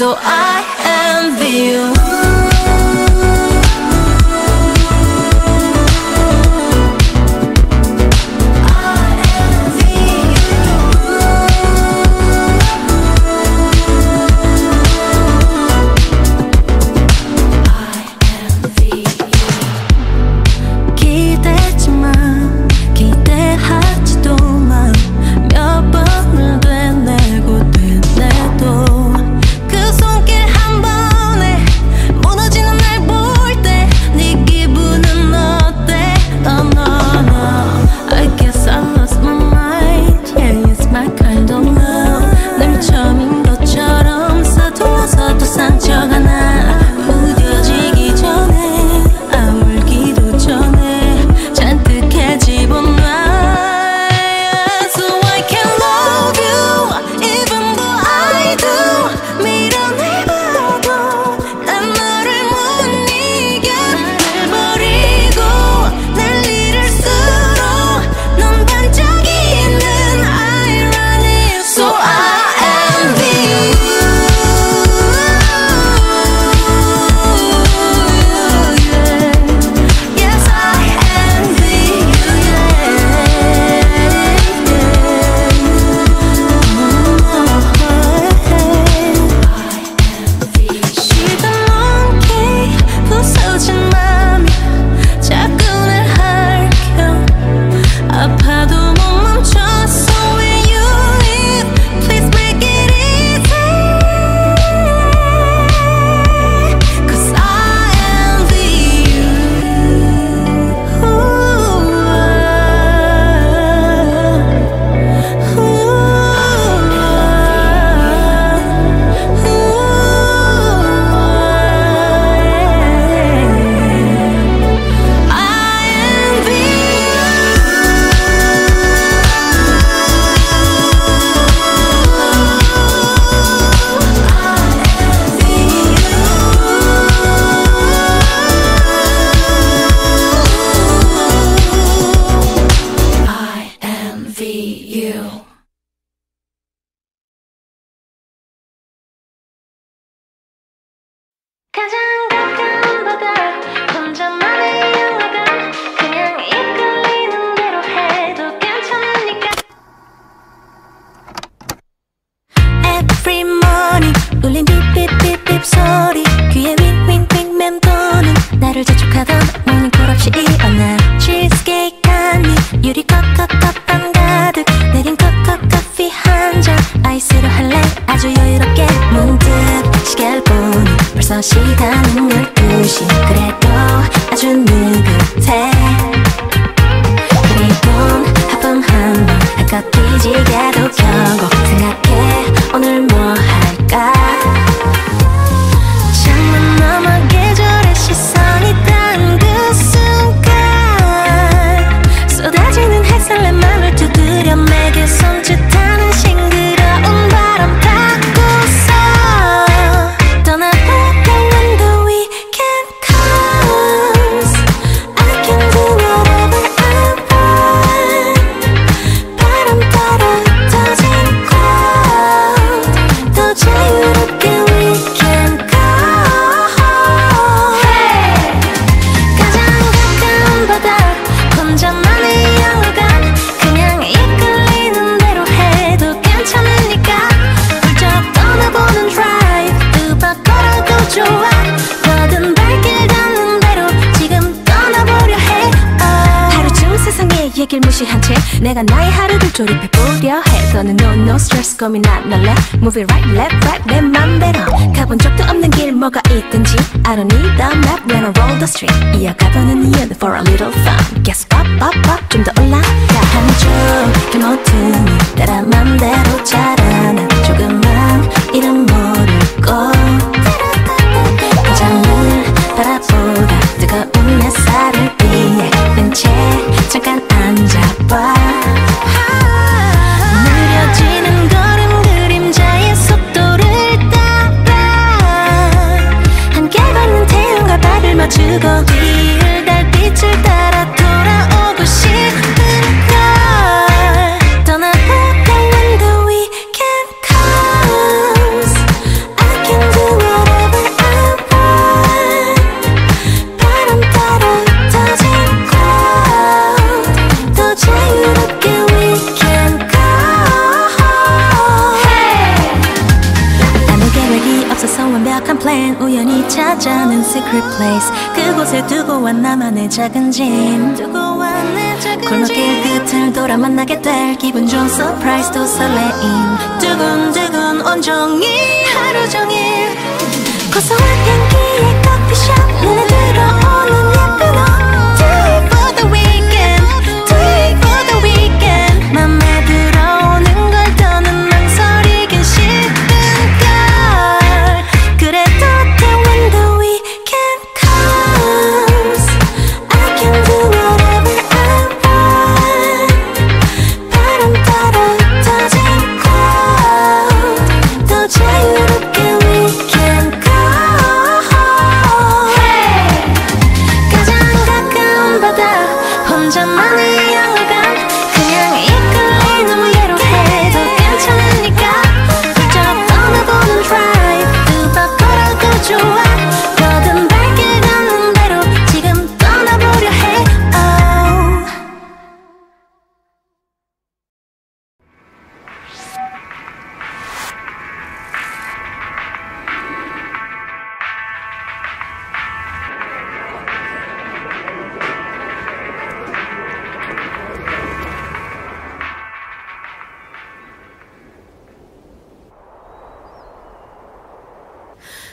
so I envy you. 내가 나의 하루를 조립해보려 해. 너는 no no stress 고민 안 할래. Move it right left right 내 맘대로. 가본 적도 없는 길 뭐가 있든지 I don't need a map when I roll the street. 이어가보는 이유는 for a little fun. Guess up up up 좀 더 올라가. 한쪽 길 모퉁이 따라 맘대로 자라는 조그만 이름 모를 꽃. 장을 바라보다 뜨거운 햇살을 피해 은 채 잠깐 앉아봐. 느려지는 걸음 그림자의 속도를 따라 함께 걷는 태양과 발을 맞추고 위를 달빛을 따라 돌아오고 싶은 걸 떠나볼까. When the weekend comes I can place. 그곳에 두고 와 나만의 작은 짐. 골목길 끝을 돌아 만나게 될 기분 좋은 surprise 또 설레임. 두근두근 온종일 하루 종일 고소한 향기의 커피숍 눈에 들어오는 예쁜 옷. Do it for the weekend, do it for the weekend. 맘에 들어오는 걸 더는 망설이긴 싫은 걸. 그래도 then when the weekend comes I can do whatever I want. 바람 따라 터진 cloud 더 자유롭게 weekend. 혼자만의 여간 그냥 이끌리 너무 예로해도 괜찮으니까 훌쩍 떠나보는 drive 두바 걸어도 좋아. 뭐든 밝게 가는 대로 지금 떠나보려 해. Oh.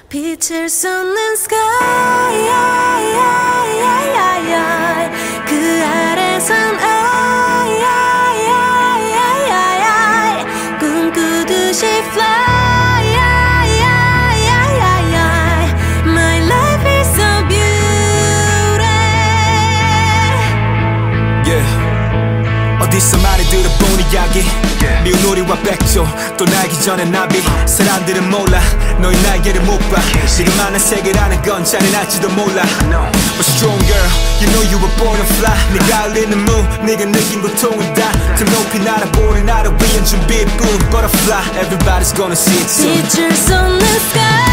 빛을 쏟는 sky 그 아래선 I 꿈꾸듯이 fly My life is so beautiful. Yeah. 어디서 많이 들어본 이야기 미운 우리와 백조 또 날기 전에 나비. 사람들은 몰라 너의 날개를 못 봐. 지금만의 세계라는 건 잔인할지도 몰라. But strong girl you know you were born to fly. 네가 흘리는 물 네가 느낀 고통은 다 등 높이 날아보는 나를 위한 준비뿐. Butterfly everybody's gonna see it soon. 빛을 쏟는 sky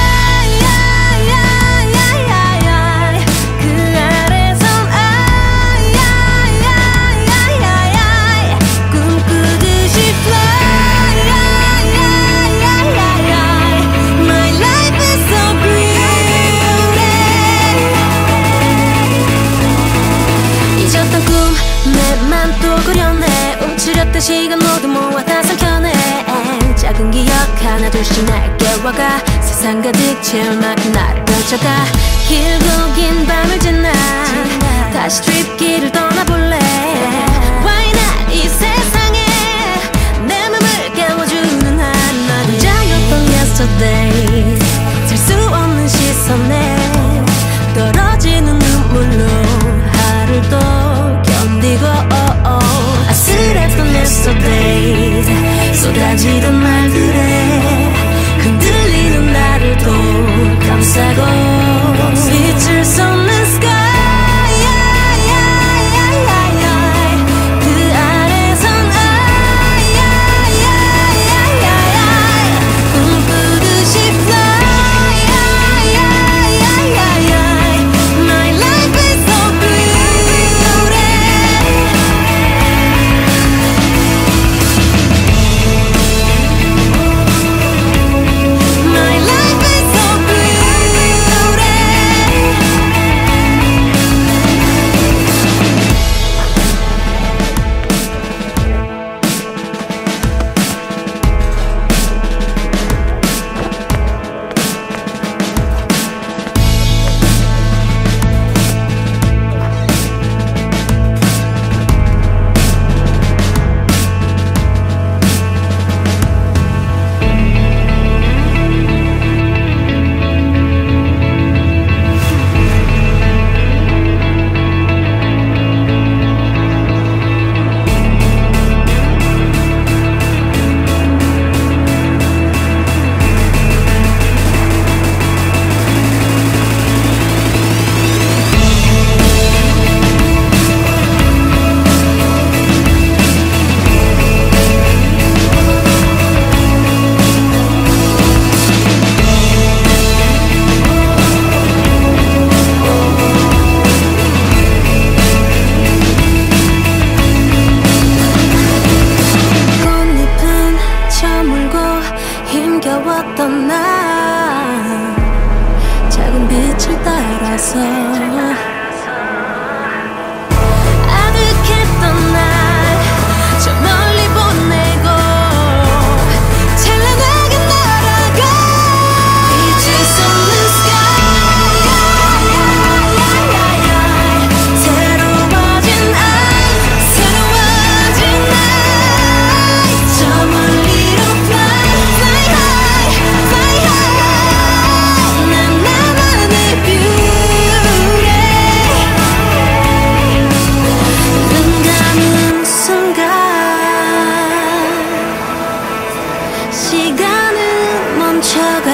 시간 모두 모아 다 삼켜내. 작은 기억 하나 둘씩 날 깨워가. 세상 가득 채울 만큼 나를 펼쳐가. 길고 긴 밤을 지나 다시 트립길을 떠나볼래. Why not 이 세상에 내 맘을 깨워주는 한 나 혼자였던 yesterday. 셀 수 없는 시선에 떨어지는 눈물로 하루를 또 견디고. 아슬했던 yesterdays 쏟아지던 말들에 흔들리는 나를 또 감싸고 빛을 쏟는 sky 시간은 멈춰가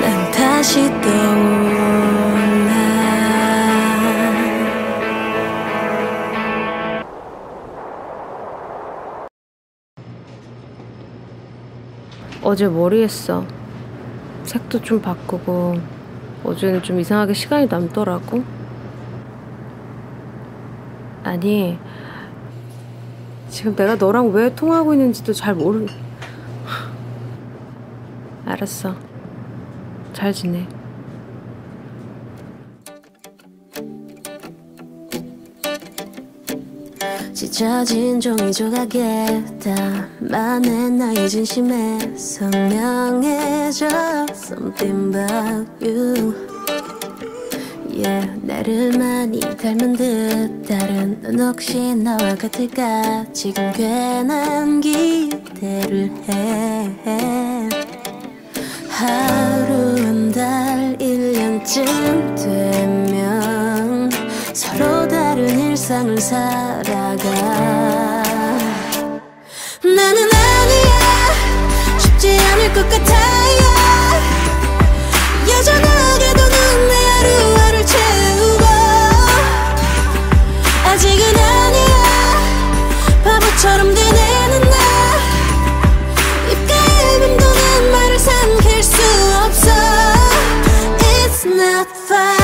난 다시 떠올라 어제 머리 했어. 색도 좀 바꾸고 어제는 좀 이상하게 시간이 남더라고. 아니, 지금 내가 너랑 왜 통화하고 있는지도 잘 모르... 알았어. 잘 지내. 찢어진 종이 조각에 담아낸 나의 진심에 선명해져 Something about you. 나를 많이 닮은 듯 다른 넌 혹시 나와 같을까 지금 괜한 기대를 해 하루한 달 1년쯤 되면 서로 다른 일상을 살아가 나는 아니야 쉽지 않을 것 같아요 예전하게도 넌 내 하루하루 채우고 아직은 아니야 바보처럼 되뇌는 나 입가에 맴도는 말을 삼킬 수 없어 It's not fun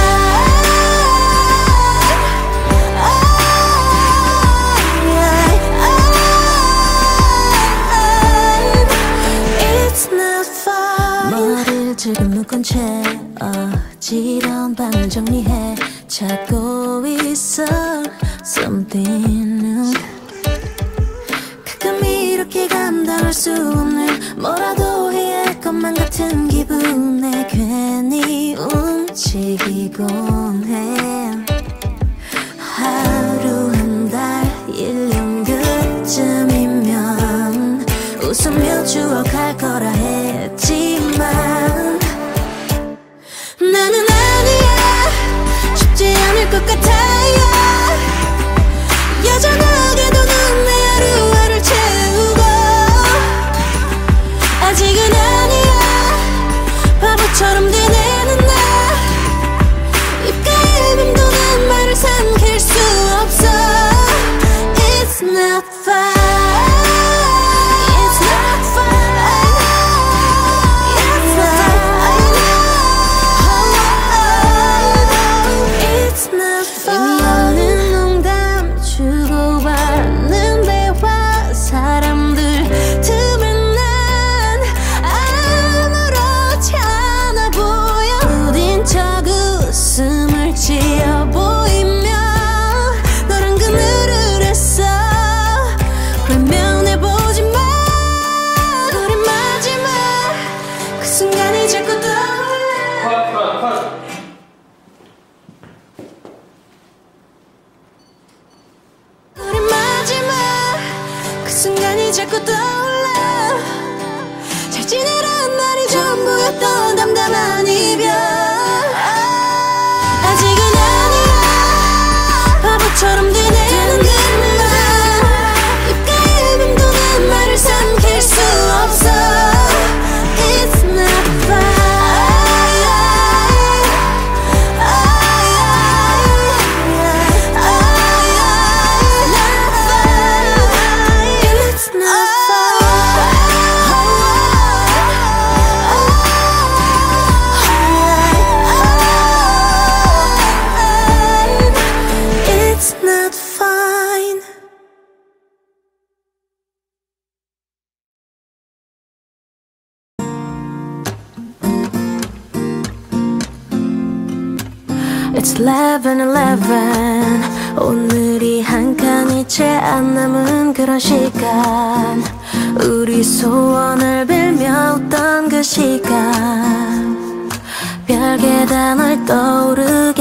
It's not fun 머리를 지금 묶은 채 지런 방을 정리해 찾고 있어 Something new 가끔 이렇게 감당할 수 없는 뭐라도 해야 할 것만 같은 기분에 괜히 움직이곤 해 하루 한 달 1년 그쯤이면 웃으며 추억할 거라 했지만 나는 아니야 쉽지 않을 것 같아요 여전하게도 넌 내 하루하루를 채우고 아직은 아니야 바보처럼 되뇌는 나 입가에 맴도는 말을 삼킬 수 없어 It's not fun It's 11:11. 오늘이 한 칸이 채 안 남은 그런 시간. 우리 소원을 빌며 웃던 그 시간. 별 계단을 떠오르게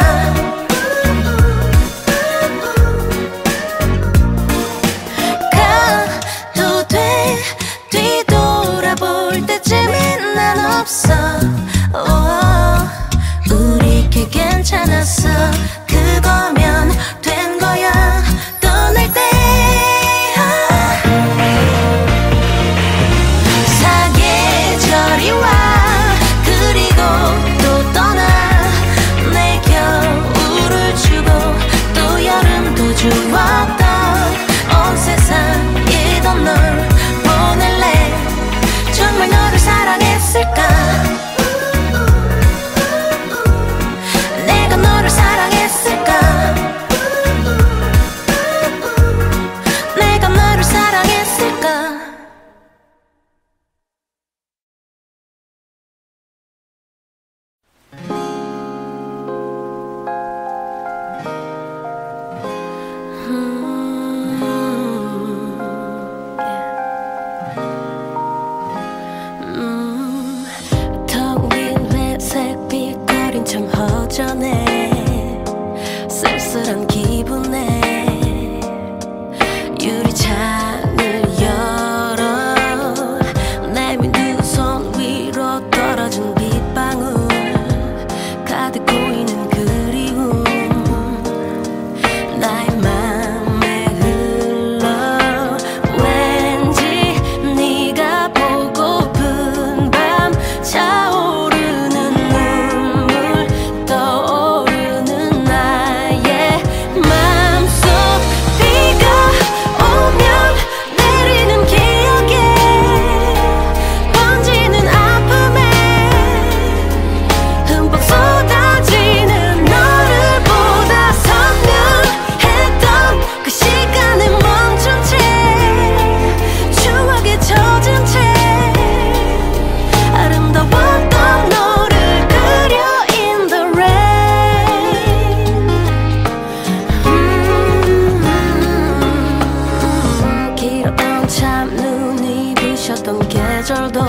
좌절도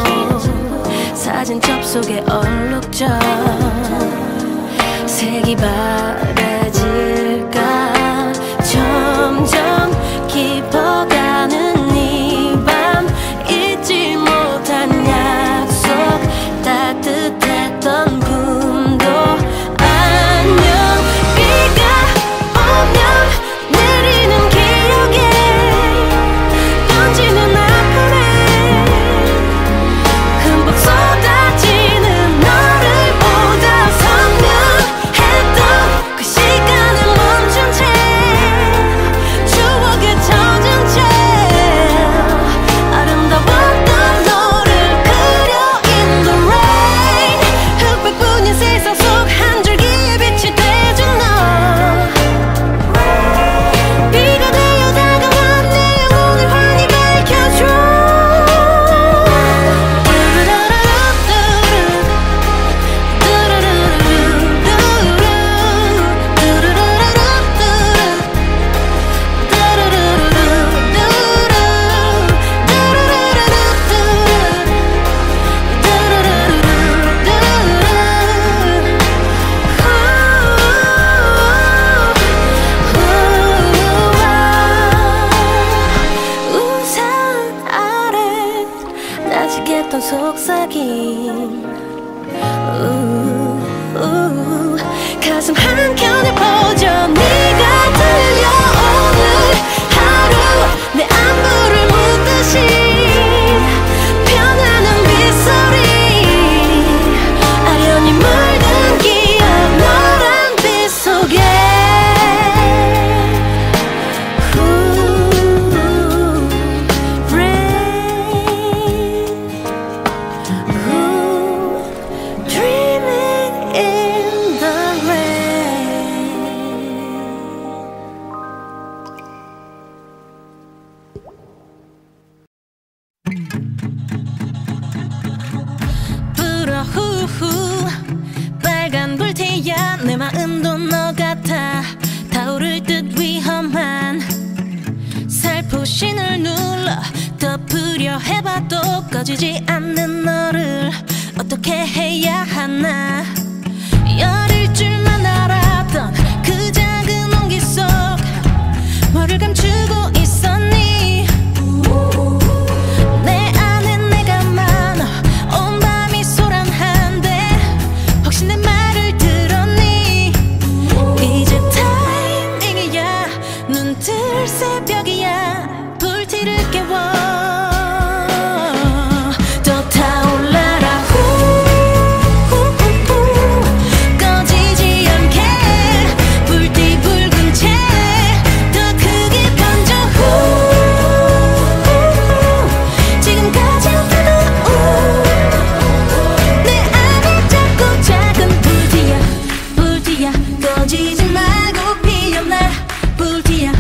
사진 접속에 얼룩져 색이 바래질까 점점 깊어가는 이 밤 잊지 못한 약속 따뜻했던 꿈도 안녕 비가 오면 내리는 기억에 던지는 아픔에 흠뻑 쏟아지는 너를 보다 선명했던 그 시간을 멈춘 채 추억에 젖은 채 아름다웠던 너를 그려 in the rain 흑백뿐인 세상 속 한 줄기의 빛이 돼준 너 비가 되어 다가와 내 영혼을 환히 밝혀줘 우산 아래 나직했던 속삭임 가슴 한켠에 퍼져 네가 들려오는 하루 내 안부를 묻듯이 변하는 빗소리 아련히 물든 기억 노란 빛 속에 Ooh, rain. Ooh, dreaming in the rain. 불어 후후 빨간 불태야 내 마음도 너 같아 타오를 듯 위험한 살포신을 눌러 덮으려 해봐도 꺼지지 않는 너를 어떻게 해야 하나 열일 줄만 알았던 그 작은 온기 속 뭐를 감추고 있었니 내 안에 내가 많아 온 밤이 소란한데 혹시 내 말을 들었니 이제 타이밍이야 눈 뜰 새벽이야 불티를 깨워 더 타올라라 후후후후 꺼지지 않게 불띠 붉은 채 더 크게 번져 후 지금까진 뜨거운 내 안에 작고 작은 불티야 불티야 꺼지지 말고 피어나 불티야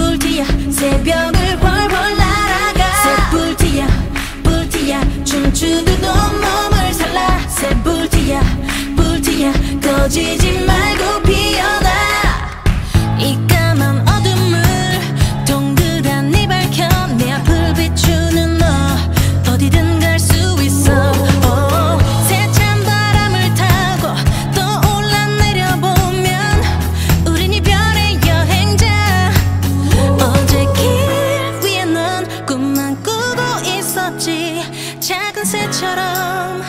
불티야 새벽을 훨훨 날아가 새 불티야 불티야 춤추듯 온몸을 살라 새 불티야 불티야 꺼지지 말고 피어나 이 까만 어둠을 동그랗니 밝혀 내 앞을 비추는 너 어디든 갈 수 있어 오, 세찬 바람을 타고 또 올라 내려보면 우린 이별의 여행자 어제 길 위에 넌 꿈만 꾸고 있었지 작은 새처럼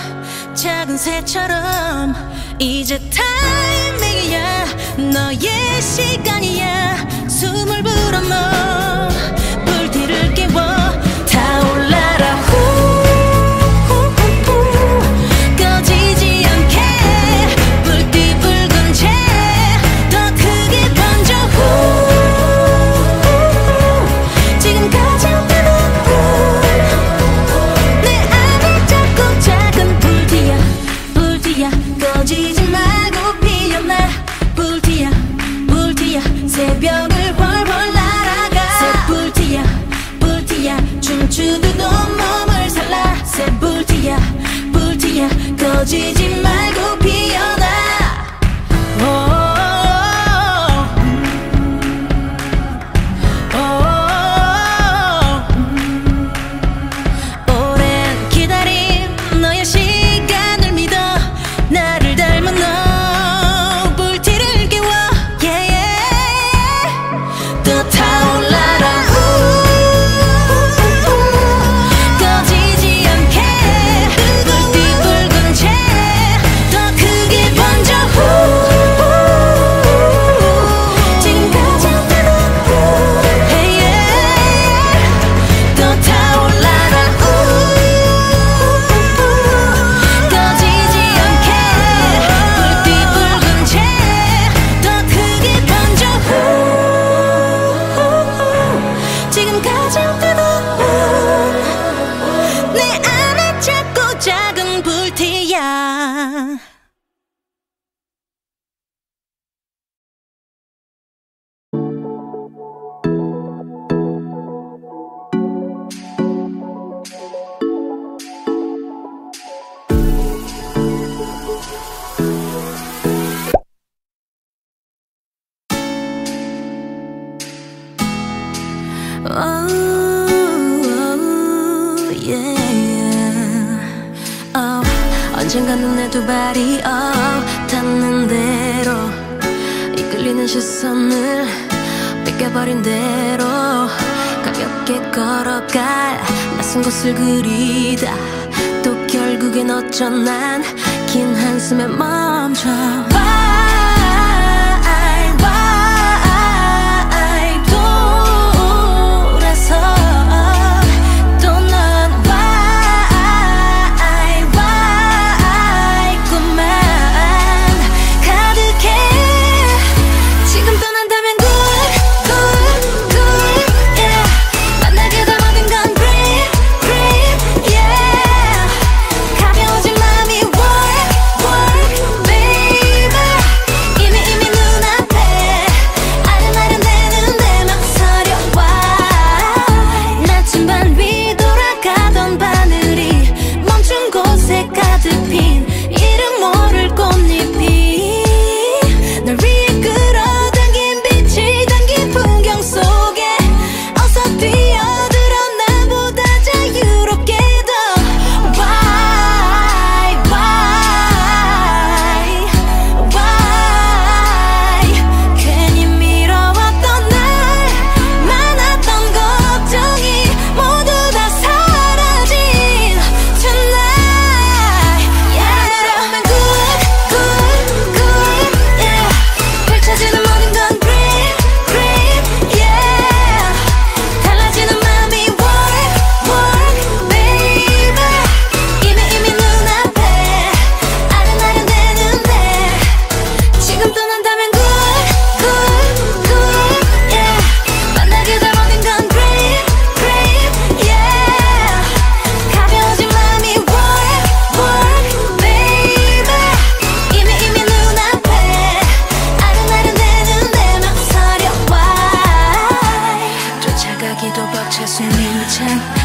이제 타이밍이야 너의 시간이야 숨을 불어 넣어 불티를 깨워 타올라라 후후후후 꺼지지 않게 불띠 붉은 채 더 크게 번져 후 지금까진 뜨거운 내 안에 작고 작은 불티야 불티야 꺼지지 말고 언젠가 눈에 두 발이 닿는 대로 이끌리는 시선을 뺏겨버린 대로 가볍게 걸어갈 낯선 곳을 그리다 또 결국엔 어쩐 난 긴 한숨에 멈춰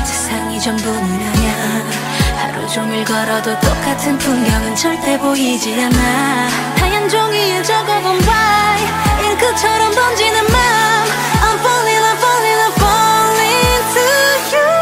세상이 전부는 아냐 하루 종일 걸어도 똑같은 풍경은 절대 보이지 않아 하얀 종이에 적어본 by 잉크처럼 번지는 맘 I'm falling, I'm falling, I'm falling to you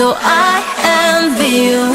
So I envy you.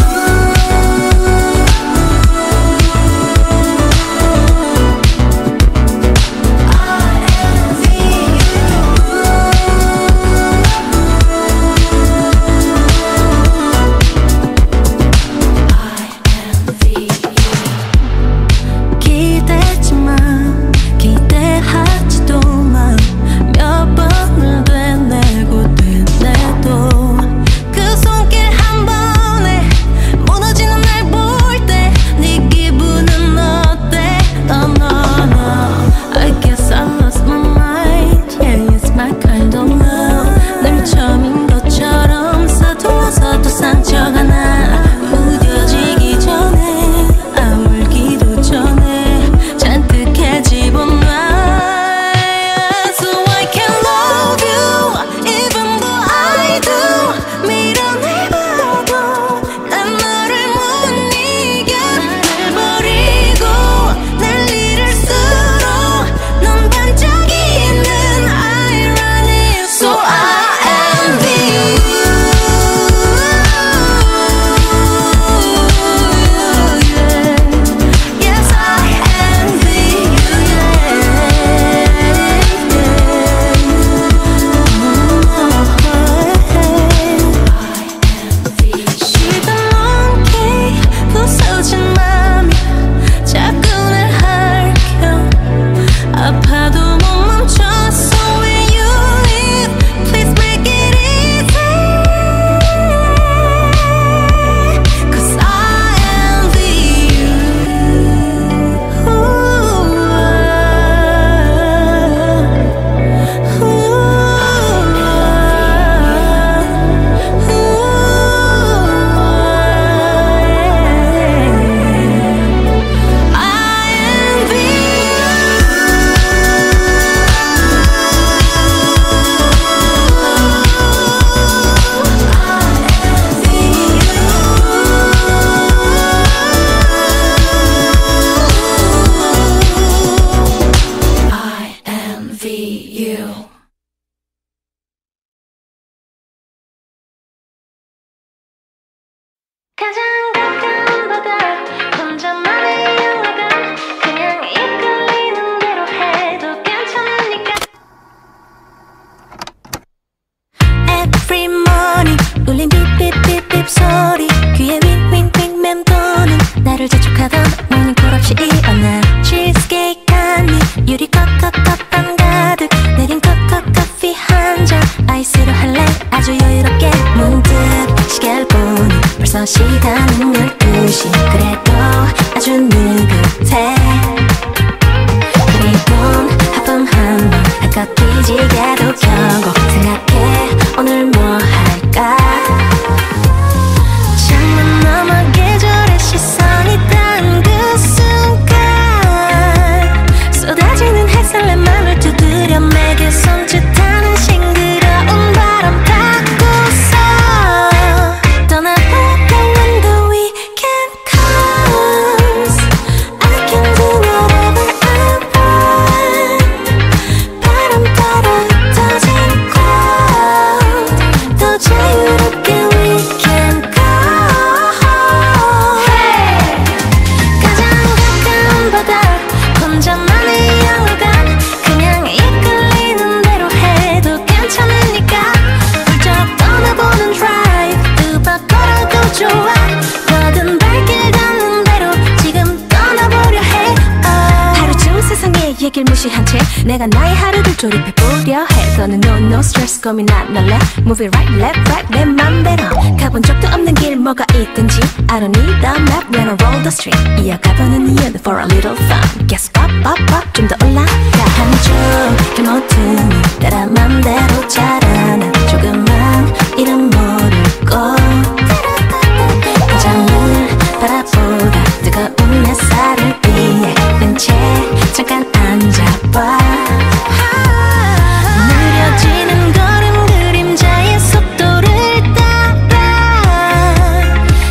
you. Every morning 울린 삐삐삐삐 소리 귀에 윙윙윙 맴도는 나를 재촉하던 모닝콜 없이 일어나 치즈케이크 하니 유리 컵컵컵 빵 가득 내린 컵컵 커피 한 잔 아이스로 할래 아주 여유롭게 문득 시계를 보니 벌써 시간은 12시 그래도 아주 느긋해 그리곤 하품 한 번 아까 뒤지게도 켜고 생각해 오늘 뭐 할까 창문 너머 계절의 시선이 닿은 그 순간 쏟아지는 햇살 내 맘을 두드려 매게 손짓하는 싱그러운 바람 닦고서 떠나볼까 when the weekend comes I can do whatever I want 바람 따라 흩어진 cloud 더 자유롭게 we can go 가장 가까운 바다 혼자만의 영화관 그냥 이끌리는 대로 해도 괜찮으니까 훌쩍 떠나보는 drive 누가 걸어도 좋아 모든 발길 닿는 대로 지금 떠나보려 해 하루 중 세상의 얘길 무시한 채 내가 나의 하루를 조립해보려 해 더는 no stress 고민 안 날래 Move it right left right 내 맘대로 가본 적도 없는 길 뭐가 있든지 I don't need the map when I roll the street 이어가보는 이유는 for a little fun Guess what what what 좀 더 올라가 한쪽 길모퉁이 따라 맘대로 자라는 조그만 이름 모를 꽃 화장을 바라보다 뜨거운 햇살을 피해 벤치에 잠깐 앉아봐 느려지는 걸음 그림자의 속도를 따라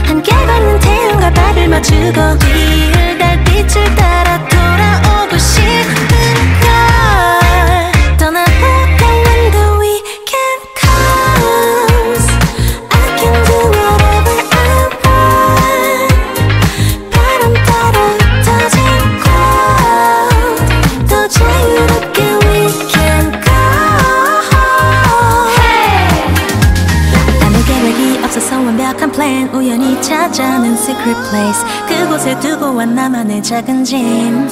함께 걷는 태양과 발을 맞추고 이을 달빛을 따라 돌아오고 싶은 걸 떠나볼까 when the weekend comes I can do whatever I want 바람 따라 흩어진 cloud 더 자유롭게 we can go 아무 계획이 없어서 완벽한 플랜 우연히 찾아낸 secret place 그곳에 두고 온 나만의 작은 짐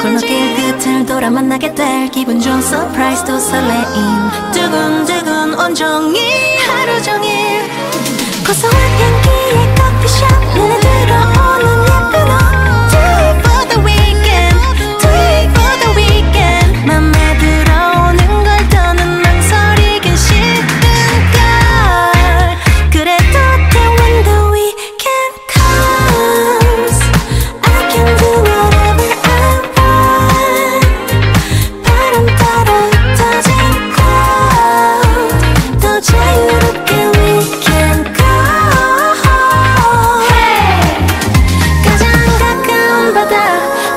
골목길 끝을 돌아 만나게 될 기분 좋은 서프라이즈도 설레임 두근두근 온종일 하루 종일 고소한 향기의 커피숍 눈에 들어오는 예쁜 옷 Do it for the weekend Do it for the weekend 맘에 들어오는 걸 더는 망설이긴 싫은 걸 그래도 돼 when the weekend comes I can do whatever I want 바람 따라 흩어진 cloud 더 자유롭게 we can go 가장 가까운 바다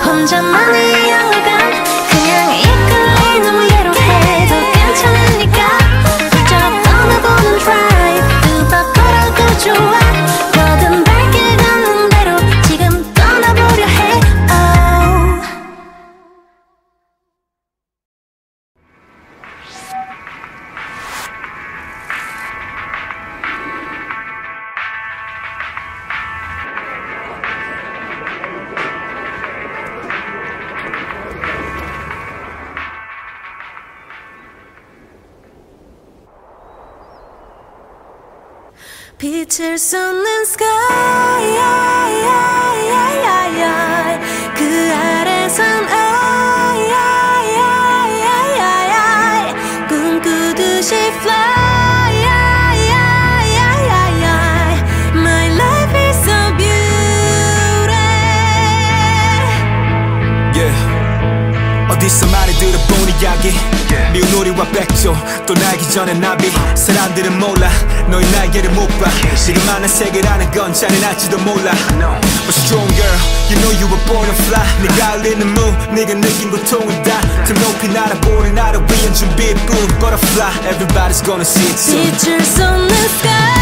혼자만의 영화관 그냥 이끌리는 대로 해도 괜찮으니까 훌쩍 떠나보는 drive 누가 걸어도 좋아 모든 발길 닿는 대로 지금 떠나보려 해 oh. 빛을 쏟는 sky 그 아래선 I 꿈꾸듯이 fly My life is so beautiful yeah. 어디서 많이 들어본 이야기 미운 우리와 백조 또 날기 전에 나비 사람들은 몰라 너의 날개를 못 봐 지금만의 세계라는 건 잔인할지도 몰라 But strong girl You know you were born to fly 네가 흘리는 무 네가 느낀 고통은 다 높이 날아보는 나를 위한 준비뿐 Butterfly, everybody's gonna see it soon. Pictures on the sky.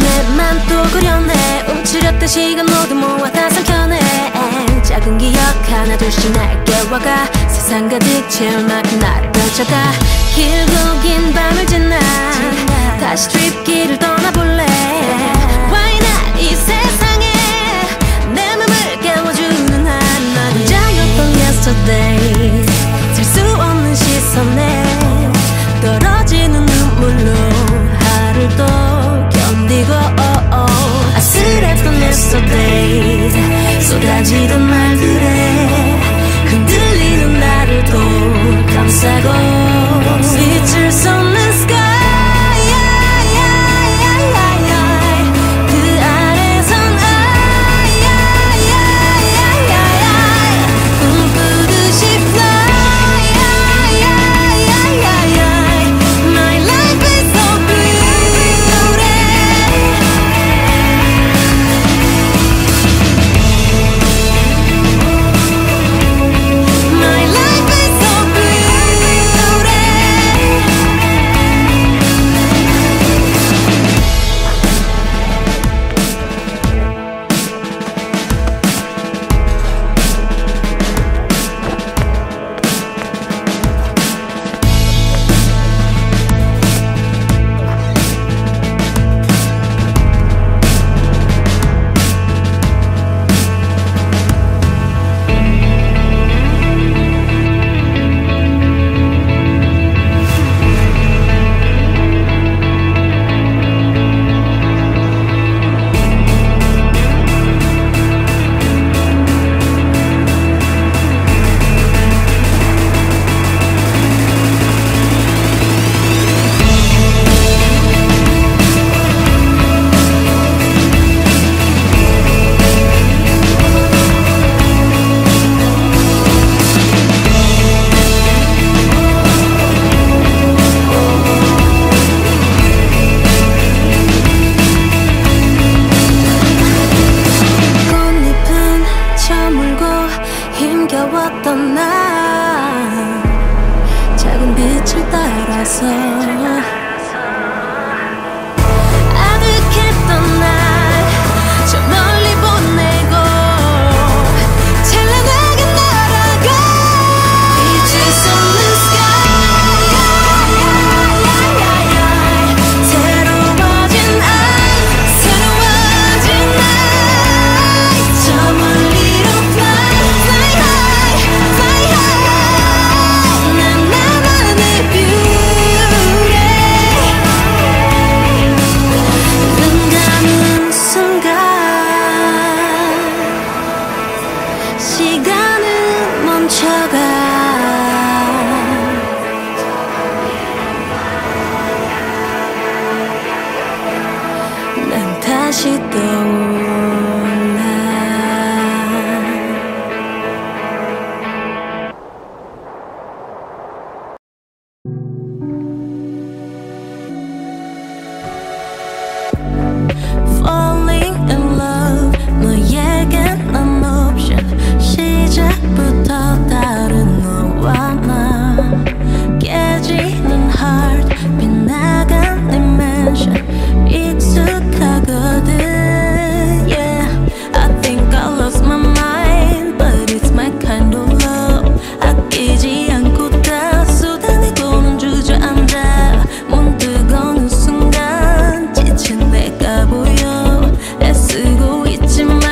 맵만 또 그려내 움츠렸던 시간 모두 모아 다 삼켜내 작은 기억 하나 둘씩 날 깨워가 세상 가득 채울 만큼 나를 펼쳐가 길고 긴 밤을 지나 다시 트립길을 떠나볼래 Why not 이 세상에 내 맘을 깨워주는 한 나는 자였던 yesterday 들 수 없는 시선에 떨어지는 눈물로 하루를 또 아슬했던 yesterday 쏟아지던 말들에 흔들리는 나를 또 감싸고 잊을 수 없는 sky 그 아래선 꿈꾸듯이 fly My life is so beautiful 힘겨웠던 나 작은 빛을 따라서 아득했던 날 저 멀리 보내고 찬란하게 날아가 잊을 수 없는 sky 새로워진 날 저 멀리로 시간은 멈춰가 난 다시 떠올라 Falling in love 너에겐 난 옵션 시작부터 다른 너와 나 깨지는 heart 빗나간 dimension 익숙하거든 yeah I think I lost my mind but it's my kind of love 아끼지 않고 다 쏟아내고는 주저앉아 몸 뜨거운 순간 지친 내가 보여 애쓰고 있지만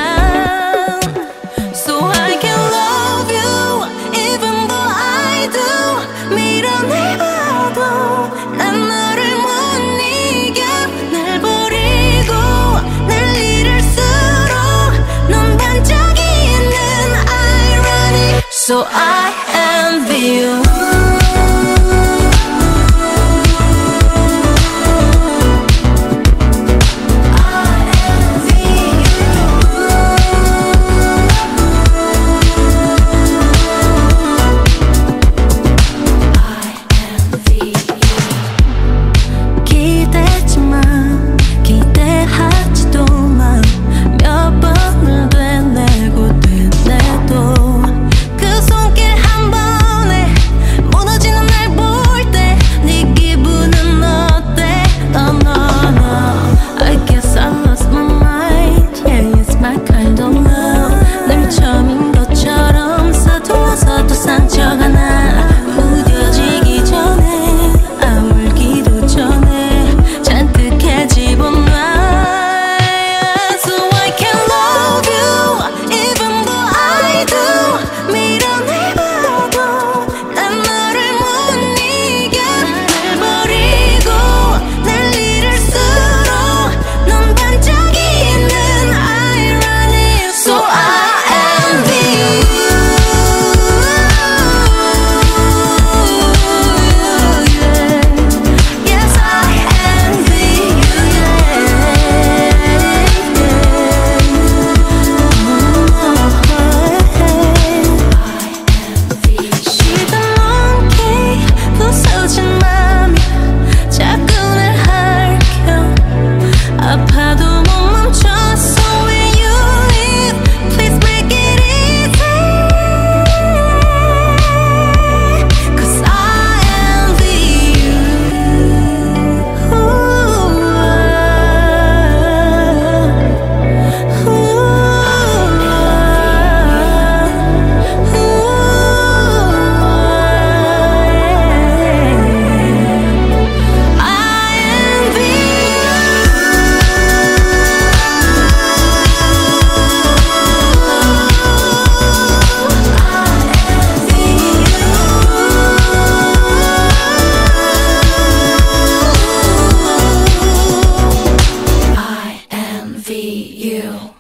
So I envy you you.